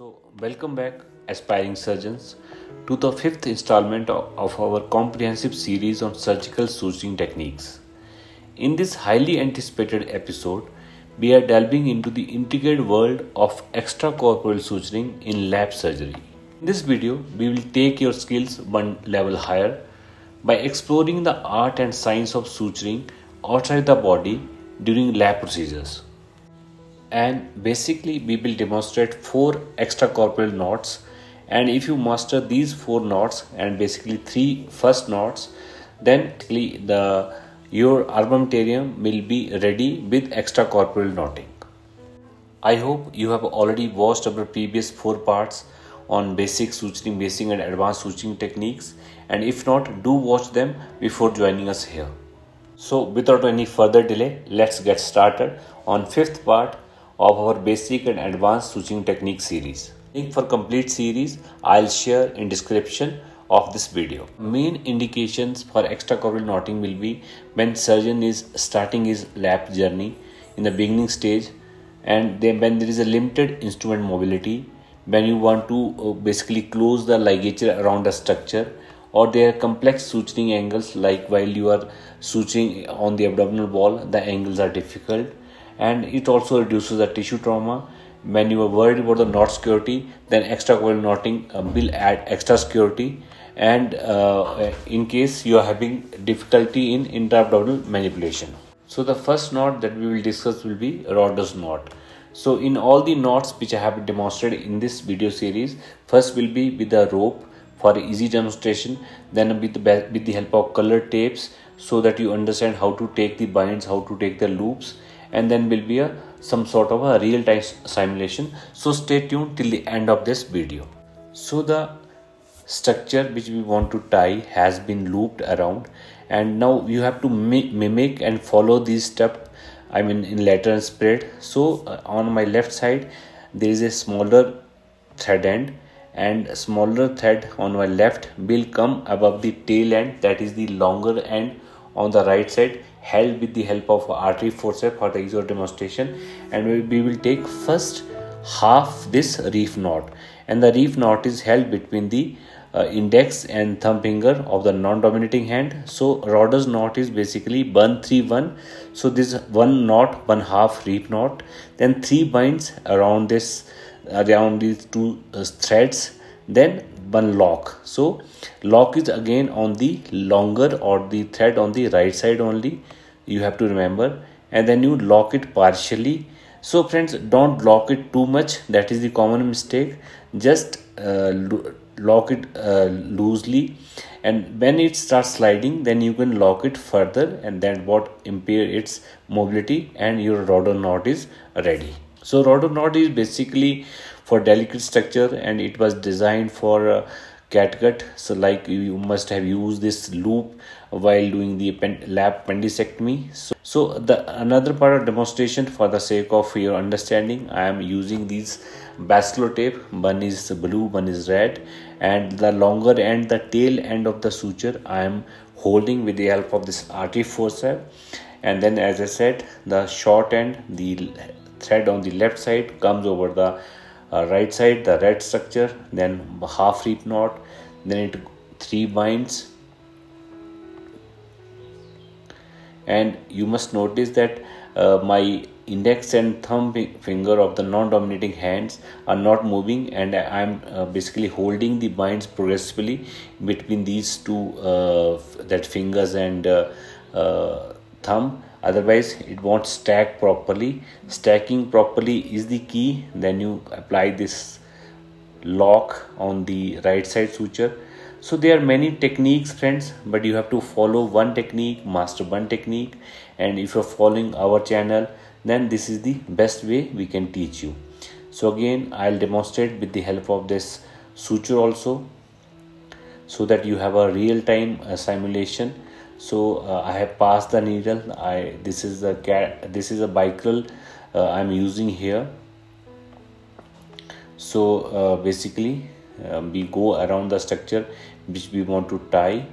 So, welcome back, aspiring surgeons, to the fifth installment of our comprehensive series on surgical suturing techniques. In this highly anticipated episode, we are delving into the intricate world of extracorporeal suturing in lap surgery. In this video, we will take your skills one level higher by exploring the art and science of suturing outside the body during lap procedures. And basically we will demonstrate 4 extracorporeal knots, and if you master these 4 knots and basically 3 first knots, then your armamentarium will be ready with extracorporeal knotting. I hope you have already watched our previous 4 parts on basic suturing, basing and advanced suturing techniques, and if not, do watch them before joining us here. So without any further delay, let's get started on 5th part of our basic and advanced suturing technique series. Link for complete series I'll share in description of this video. Main indications for extracorporeal knotting will be when surgeon is starting his lap journey in the beginning stage, and then when there is a limited instrument mobility, when you want to basically close the ligature around the structure, or there are complex suturing angles, like while you are suturing on the abdominal wall, the angles are difficult. And it also reduces the tissue trauma. When you are worried about the knot security, then extracorporeal knotting will add extra security. And in case you are having difficulty in intra-abdominal manipulation. So the first knot that we will discuss will be Roeder's knot. So in all the knots which I have demonstrated in this video series, first will be with a rope for easy demonstration, then with the help of colored tapes so that you understand how to take the binds, how to take the loops. And then will be some sort of a real-time simulation. So stay tuned till the end of this video. So the structure which we want to tie has been looped around, and now you have to mimic and follow these steps, I mean in lateral spread. So on my left side there is a smaller thread end, and smaller thread on my left will come above the tail end, that is the longer end on the right side, held with the help of artery forceps for the easier demonstration. And we will take first half this reef knot, and the reef knot is held between the index and thumb finger of the non-dominating hand. So Roeder's knot is basically 1-3-1. So this one knot, one half reef knot, then 3 binds around these 2 threads, then 1 lock. So lock is again on the longer or the thread on the right side only, you have to remember, and then you lock it partially. So friends, don't lock it too much, that is the common mistake. Just lock it loosely, and when it starts sliding then you can lock it further, and that what impair its mobility, and your Roeder knot is ready. So Roeder knot is basically for delicate structure, and it was designed for catgut. So like you must have used this loop while doing the lap appendicectomy. So the another part of demonstration, for the sake of your understanding, I am using these bicryl tape. One is blue, one is red, and the longer end, the tail end of the suture, I am holding with the help of this artery forceps. And then as I said, the short end, the thread on the left side comes over the right side, the red structure, then half reef knot, then it 3 binds. And you must notice that my index and thumb finger of the non-dominating hands are not moving, and I am basically holding the binds progressively between these 2 fingers and thumb. Otherwise it won't stack properly. Stacking properly is the key. Then you apply this lock on the right side suture. So there are many techniques friends, but you have to follow one technique, master one technique, and if you're following our channel, then this is the best way we can teach you. So again I'll demonstrate with the help of this suture also, so that you have a real-time simulation. So I have passed the needle. This is a bicryl I'm using here. So basically we go around the structure which we want to tie,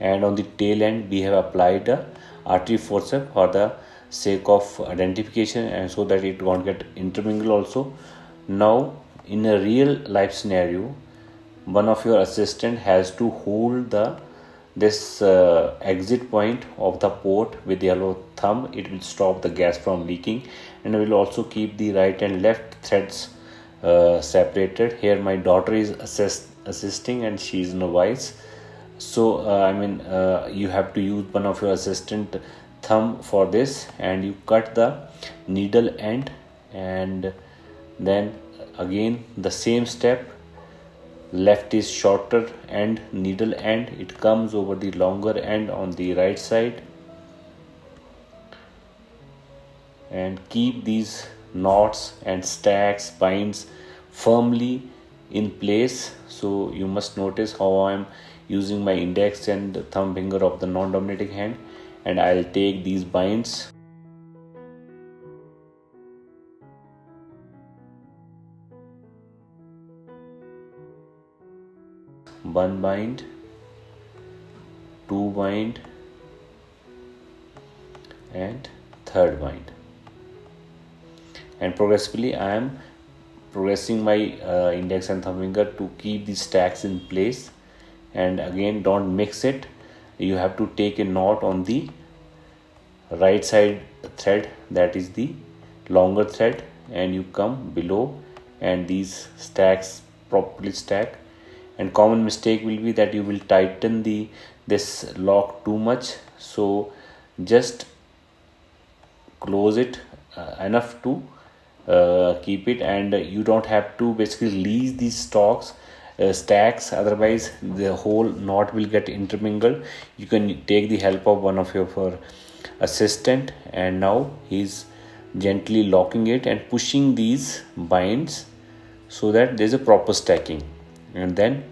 and on the tail end we have applied the artery forceps for the sake of identification and so that it won't get intermingled also. Now in a real life scenario, one of your assistant has to hold this exit point of the port with the yellow thumb. It will stop the gas from leaking and will also keep the right and left threads separated. Here my daughter is assisting and she is novice, so you have to use one of your assistant thumb for this, and you cut the needle end and then again the same step. Left is shorter end, needle end, it comes over the longer end on the right side, and keep these knots and stacks, binds firmly in place. So you must notice how I am using my index and thumb finger of the non-dominating hand, and I'll take these binds. One bind, two bind, and third bind, and progressively I am progressing my index and thumb finger to keep the stacks in place. And again, don't mix it. You have to take a knot on the right side thread, that is the longer thread, and you come below and these stacks properly stack. And common mistake will be that you will tighten this lock too much, so just close it enough to keep it, and you don't have to basically release these stacks, otherwise the whole knot will get intermingled. You can take the help of one of your assistant, and now he's gently locking it and pushing these binds so that there's a proper stacking. And then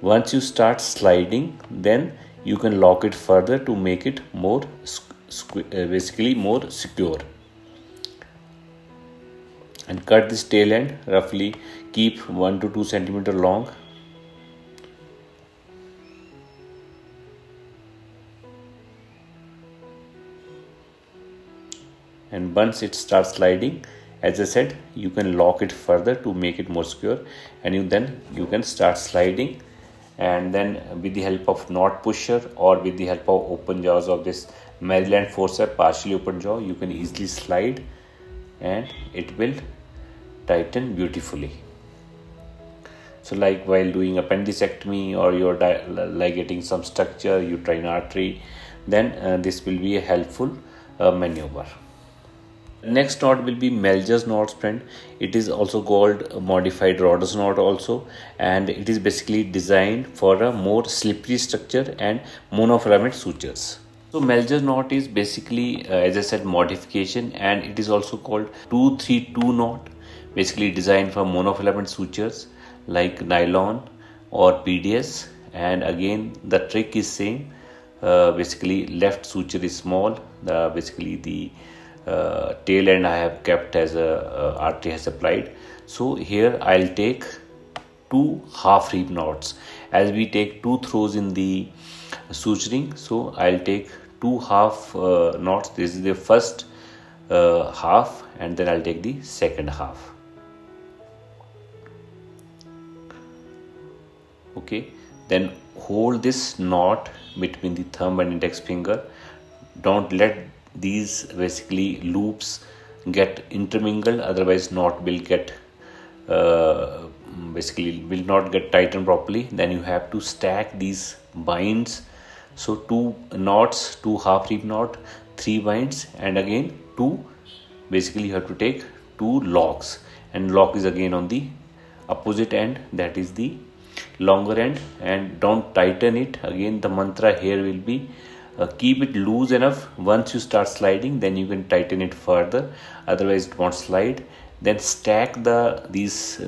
once you start sliding, then you can lock it further to make it more more secure, and cut this tail end roughly, keep 1 to 2 centimeter long, and once it starts sliding, as I said, you can lock it further to make it more secure, and you can start sliding. And then with the help of knot pusher or with the help of open jaws of this Maryland forceps, partially open jaw, you can easily slide and it will tighten beautifully. So like while doing appendicectomy, or you're like getting some structure, you try an artery, then this will be a helpful maneuver. Next knot will be Meltzer's knot, friend. It is also called modified Roeder's knot also, and it is basically designed for a more slippery structure and monofilament sutures. So Meltzer's knot is basically, as I said, modification, and it is also called 232 knot, basically designed for monofilament sutures like nylon or PDS. And again, the trick is same. Basically, left suture is small. The tail end I have kept as a artery has applied. So here I'll take 2 half rib knots. As we take 2 throws in the suturing, so I'll take 2 half knots. This is the first half, and then I'll take the second half. Okay, then hold this knot between the thumb and index finger. Don't let these basically loops get intermingled, otherwise knot will get will not get tightened properly. Then you have to stack these binds, so 2 knots, 2 half rib knot, 3 binds, and again 2, basically you have to take 2 locks, and lock is again on the opposite end, that is the longer end, and don't tighten it. Again the mantra here will be keep it loose enough. Once you start sliding, then you can tighten it further, otherwise it won't slide. Then stack these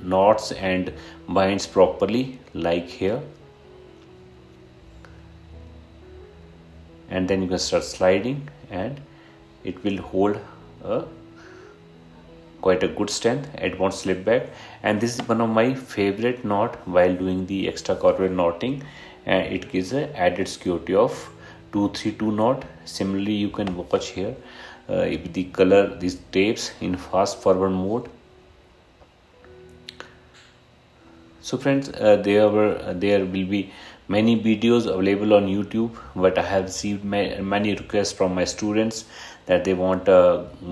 knots and binds properly, like here, and then you can start sliding, and it will hold quite a good strength. It won't slip back, and this is one of my favorite knot while doing the extracorporeal knotting. And it gives an added security of 232 knot. Similarly, you can watch here if the color these tapes in fast forward mode. So friends, there will be many videos available on YouTube, but I have received many requests from my students that they want a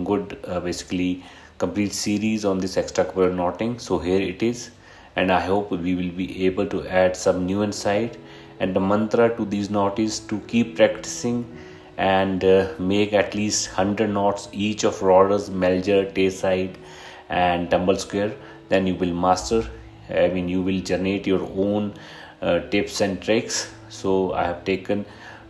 good basically complete series on this extracorporeal knotting. So here it is, and I hope we will be able to add some new insight. And the mantra to these knots is to keep practicing and make at least 100 knots each of Roeder's, Meltzer's, Tayside and tumble square. Then you will master, I mean you will generate your own tips and tricks. So I have taken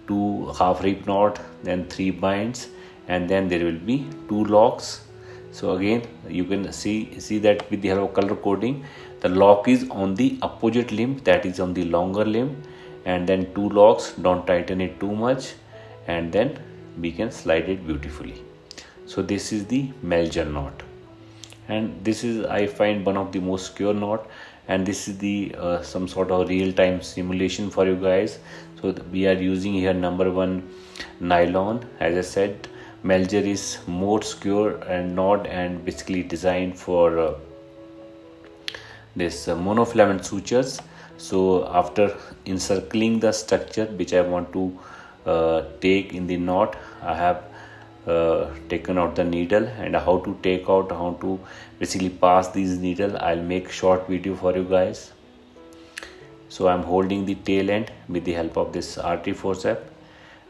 2 half-rib knot, then 3 binds, and then there will be 2 locks. So again you can see that with the help of color coding, the lock is on the opposite limb, that is on the longer limb, and then 2 locks. Don't tighten it too much, and then we can slide it beautifully. So this is the Meltzer's knot, and this is, I find, one of the most secure knot. And this is the some sort of real-time simulation for you guys. So we are using here #1 nylon. As I said, Meltzer's is more secure and knot, and basically designed for this monofilament sutures. So after encircling the structure which I want to take in the knot, I have taken out the needle, and how to basically pass these needle, I'll make short video for you guys. So I'm holding the tail end with the help of this RT forceps,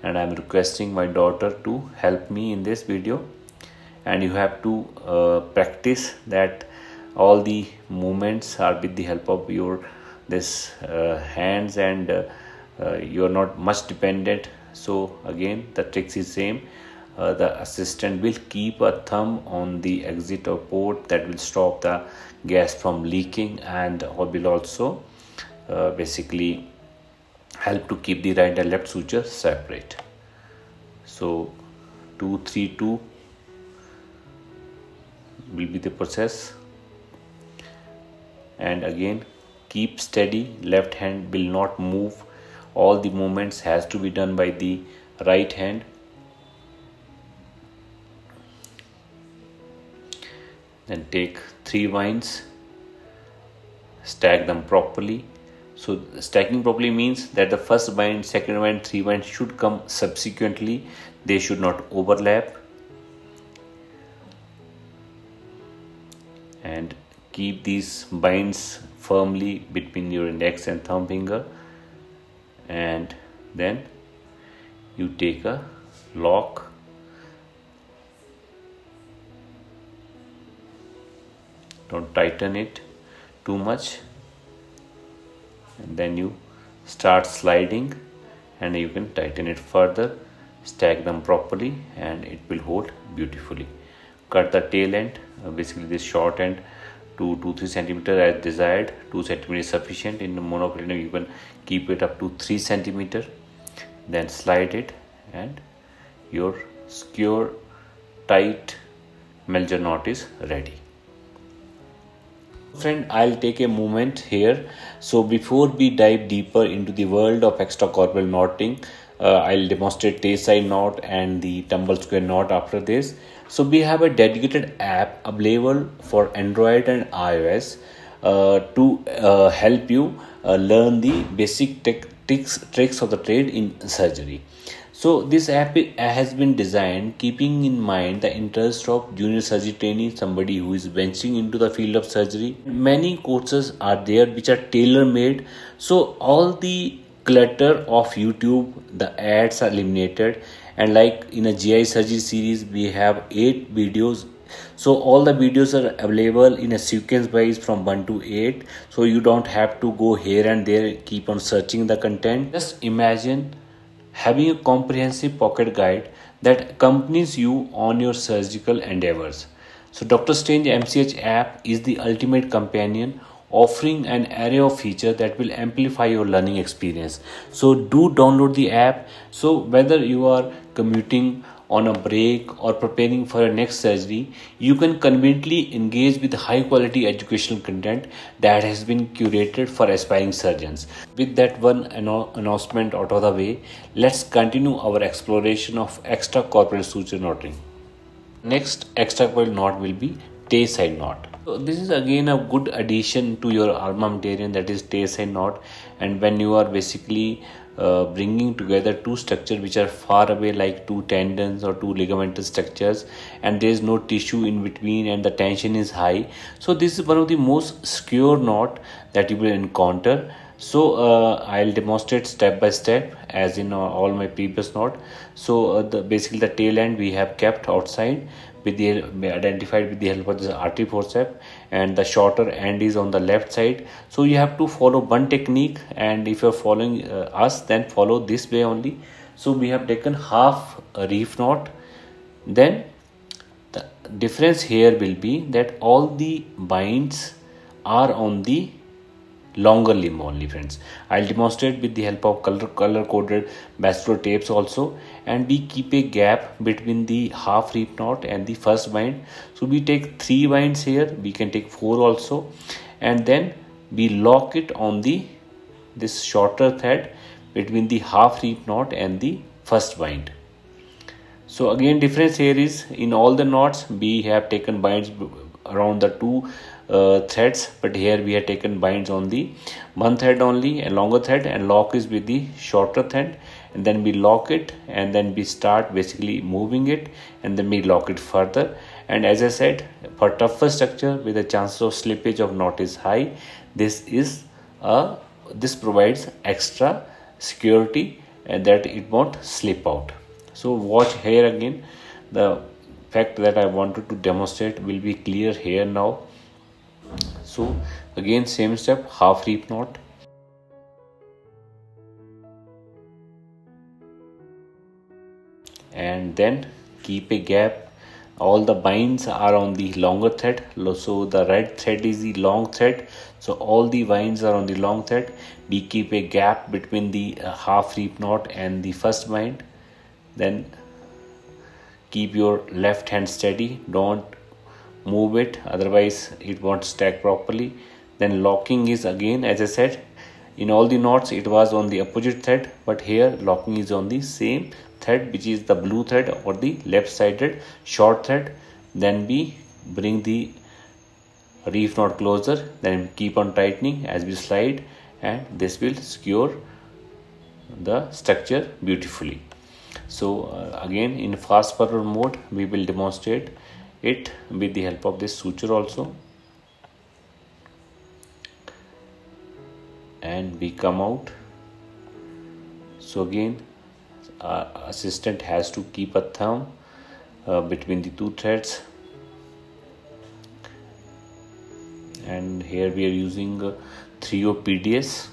and I'm requesting my daughter to help me in this video. And you have to practice that all the movements are with the help of your this hands, and you're not much dependent. So again the tricks is same. The assistant will keep a thumb on the exit or port, that will stop the gas from leaking, and will also basically help to keep the right and left suture separate. So 232 will be the process, and again keep steady, left hand will not move, all the movements has to be done by the right hand. Then take 3 binds, stack them properly. So stacking properly means that the first bind, second bind, 3 binds should come subsequently, they should not overlap. And keep these binds firmly between your index and thumb finger, and then you take a lock. Don't tighten it too much, and then you start sliding, and you can tighten it further, stack them properly, and it will hold beautifully. Cut the tail end, basically this short end, to 2-3 centimeter as desired. 2 centimeter is sufficient. In the monofilament you can keep it up to 3 centimeter. Then slide it, and your secure tight Meltzer's knot is ready. Friend, I'll take a moment here. So before we dive deeper into the world of extracorporeal knotting, I'll demonstrate Tayside knot and the tumble square knot after this. So we have a dedicated app available for Android and iOS to help you learn the basic tricks of the trade in surgery. So this app has been designed keeping in mind the interest of junior surgery trainee, somebody who is venturing into the field of surgery. Many courses are there which are tailor-made, so all the clutter of YouTube, the ads are eliminated. And like in a GI surgery series, we have 8 videos. So all the videos are available in a sequence wise from 1 to 8. So you don't have to go here and there, keep on searching the content. Just imagine having a comprehensive pocket guide that accompanies you on your surgical endeavors. So Dr. Strange MCH app is the ultimate companion, offering an array of features that will amplify your learning experience. So do download the app. So whether you are commuting on a break or preparing for your next surgery, you can conveniently engage with high quality educational content that has been curated for aspiring surgeons. With that one announcement out of the way, let's continue our exploration of extracorporeal suture knotting. Next extracorporeal knot will be Tayside knot. So this is again a good addition to your armamentarium, that is Tayside knot, and when you are basically bringing together two structures which are far away, like two tendons or two ligamental structures, and there is no tissue in between and the tension is high. So this is one of the most secure knot that you will encounter. So I'll demonstrate step by step as in all my previous knot. So basically the tail end we have kept outside with the identified with the help of the RT forceps, and the shorter end is on the left side. So you have to follow one technique, and if you're following us, then follow this way only. So we have taken half a reef knot. Then the difference here will be that all the binds are on the longer limb only, friends. I'll demonstrate with the help of color coded vascular tapes also, and we keep a gap between the half reef knot and the first bind. So we take 3 binds here, we can take 4 also, and then we lock it on the this shorter thread between the half reef knot and the first bind. So again, difference here is in all the knots we have taken binds around the two threads, but here we have taken binds on the one thread only, a longer thread, and lock is with the shorter thread, and then we lock it, and then we start basically moving it, and then we lock it further. And as I said, for tougher structure with the chances of slippage of knot is high, this provides extra security and that it won't slip out. So watch here again, the fact that I wanted to demonstrate will be clear here now. So again, same step, half reef knot. And then keep a gap. All the binds are on the longer thread. So the red thread is the long thread. So all the binds are on the long thread. We keep a gap between the half reef knot and the first bind. Then keep your left hand steady. Don't move it, otherwise it won't stack properly. Then locking is again, as I said, in all the knots it was on the opposite thread, but here locking is on the same thread, which is the blue thread or the left-sided short thread. Then we bring the reef knot closer, then we keep on tightening as we slide, and this will secure the structure beautifully. So again, in fast forward mode we will demonstrate it with the help of this suture also, and we come out. So again, our assistant has to keep a thumb between the two threads, and here we are using 3O PDS.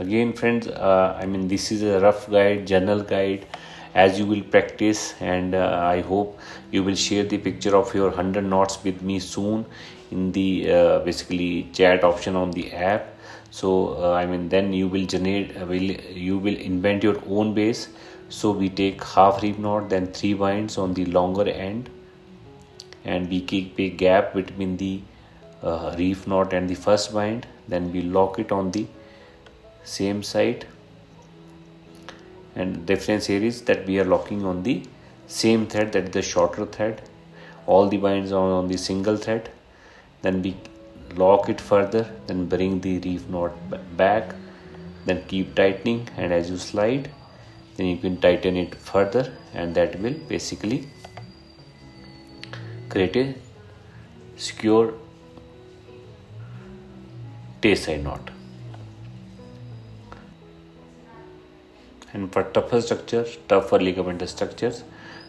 Again, friends, I mean, this is a rough guide, general guide, as you will practice, and I hope you will share the picture of your 100 knots with me soon in the basically chat option on the app. So I mean, then you will invent your own base. So we take half reef knot, then 3 binds on the longer end, and we keep a gap between the reef knot and the first bind. Then we lock it on the same side, and difference here is that we are locking on the same thread, that is the shorter thread. All the binds are on the single thread. Then we lock it further, then bring the reef knot back, then keep tightening, and as you slide, then you can tighten it further, and that will basically create a secure Tayside knot. And for tougher structures, tougher ligamental structures,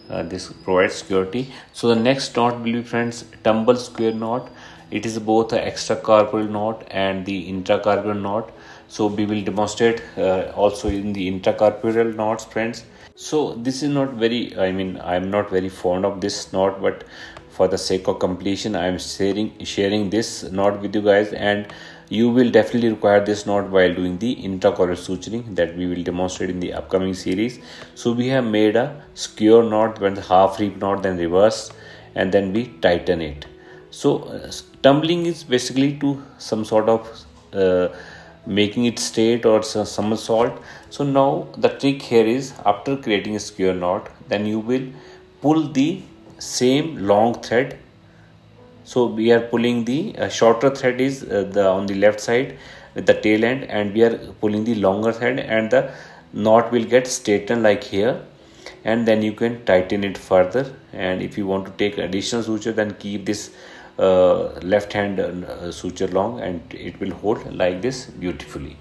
this provides security. So the next knot will be, friends, tumble square knot. It is both the extracorporeal knot and the intracorporeal knot. So we will demonstrate also in the intracorporeal knots, friends. So this is not very, I mean, I'm not very fond of this knot, but for the sake of completion, I'm sharing this knot with you guys. And you will definitely require this knot while doing the intracorporeal suturing that we will demonstrate in the upcoming series. So we have made a skewer knot, when the half rip knot, then reverse, and then we tighten it. So tumbling is basically to some sort of making it straight or somersault. So now the trick here is, after creating a skewer knot, then you will pull the same long thread. So we are pulling the shorter thread is on the left side at the tail end, and we are pulling the longer thread, and the knot will get straightened like here, and then you can tighten it further. And if you want to take additional suture, then keep this left hand suture long, and it will hold like this beautifully.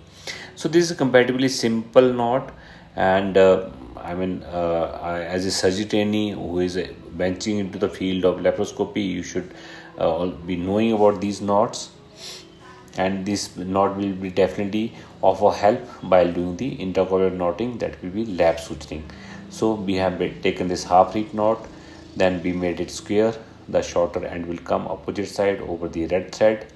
So this is a comparatively simple knot, and as a surgeon who is venturing into the field of laparoscopy, you should be knowing about these knots, and this knot will be definitely of a help while doing the intracorporeal knotting, that will be lap suturing. So we have taken this half rip knot, then we made it square, the shorter end will come opposite side over the red thread,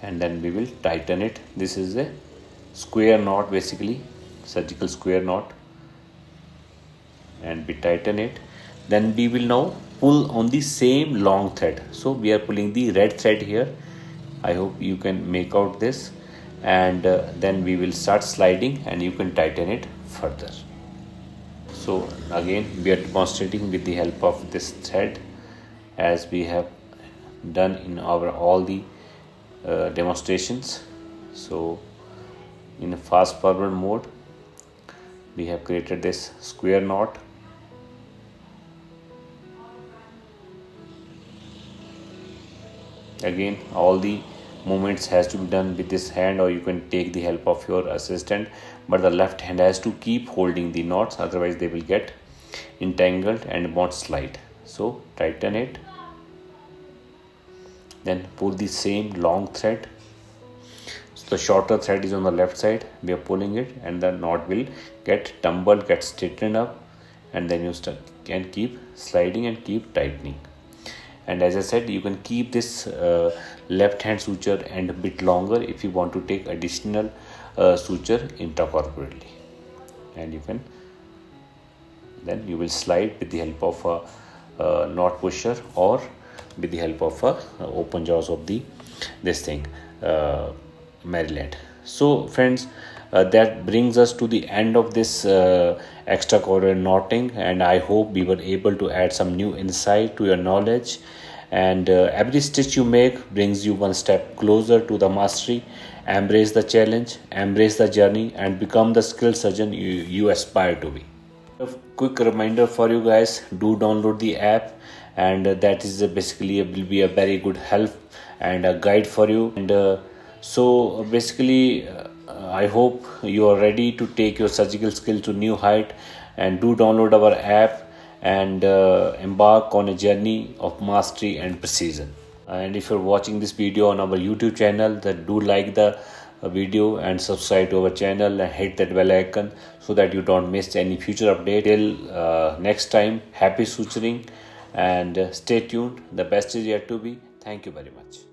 and then we will tighten it. This is a square knot, basically surgical square knot, and we tighten it. Then we will now pull on the same long thread, so we are pulling the red thread here, I hope you can make out this, and then we will start sliding, and you can tighten it further. So again we are demonstrating with the help of this thread, as we have done in our all the demonstrations. So in a fast forward mode, we have created this square knot, again all the movements has to be done with this hand, or you can take the help of your assistant, but the left hand has to keep holding the knots, otherwise they will get entangled and won't slide. So tighten it, then pull the same long thread. So the shorter thread is on the left side, we are pulling it, and the knot will get tumbled, get straightened up, and then you can keep sliding and keep tightening. And as I said, you can keep this left hand suture and a bit longer if you want to take additional suture intracorporeally, and you can then you will slide with the help of a knot pusher, or with the help of open jaws of the Maryland. So friends, that brings us to the end of this extracorporeal knotting, and I hope we were able to add some new insight to your knowledge. And every stitch you make brings you one step closer to the mastery. Embrace the challenge, embrace the journey, and become the skilled surgeon you aspire to be. A quick reminder for you guys, do download the app, and that is basically will be a very good help and a guide for you. And so basically I hope you are ready to take your surgical skill to new height, and do download our app and embark on a journey of mastery and precision. And if you're watching this video on our YouTube channel, then do like the video and subscribe to our channel and hit that bell icon so that you don't miss any future update. Till next time, happy suturing, and stay tuned. The best is yet to be. Thank you very much.